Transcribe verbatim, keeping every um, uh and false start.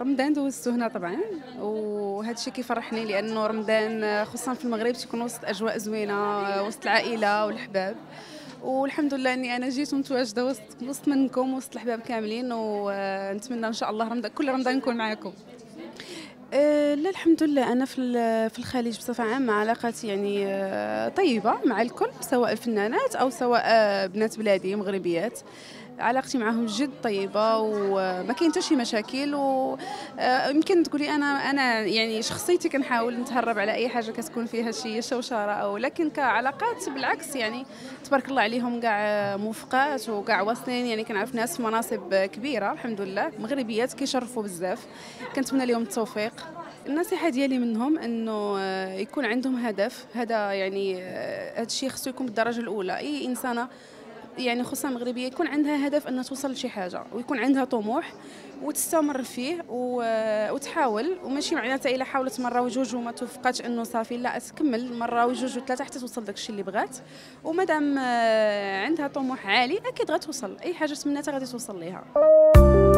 رمضان دوزته هنا طبعا، وهذا الشيء كيفرحني لانه رمضان خصوصا في المغرب تيكون وسط اجواء زوينه وسط العائله والحباب، والحمد لله اني انا جيت ومتواجده وسط وسط منكم وسط الحباب كاملين، ونتمنى ان شاء الله رمضان كل رمضان نكون معاكم. لا الحمد لله انا في في الخليج بصفه عامه علاقاتي يعني طيبه مع الكل، سواء فنانات او سواء بنات بلادي مغربيات، علاقتي معهم جد طيبه وما كاين حتى شي مشاكل. ويمكن تقولي انا انا يعني شخصيتي كنحاول نتهرب على اي حاجه كتكون فيها شي شوشره او، لكن كعلاقات بالعكس يعني تبارك الله عليهم كاع موفقات وكاع واصلين، يعني كنعرف ناس في مناصب كبيره الحمد لله مغربيات كيشرفوا بزاف، كنتمنى لهم التوفيق. النصيحه ديالي منهم انه يكون عندهم هدف، هذا يعني هذا الشيء خصو يكون بالدرجه الاولى، اي انسانه يعني خصوصا مغربيه يكون عندها هدف انها توصل لشي حاجه ويكون عندها طموح وتستمر فيه وتحاول، وماشي معناتها الا حاولت مره وجوج وما توفقاتش انه صافي، لا تكمل مره وجوج وثلاثه حتى توصل داكشي اللي بغات، ومادام عندها طموح عالي اكيد غتوصل، اي حاجه تمناتها غادي توصل ليها.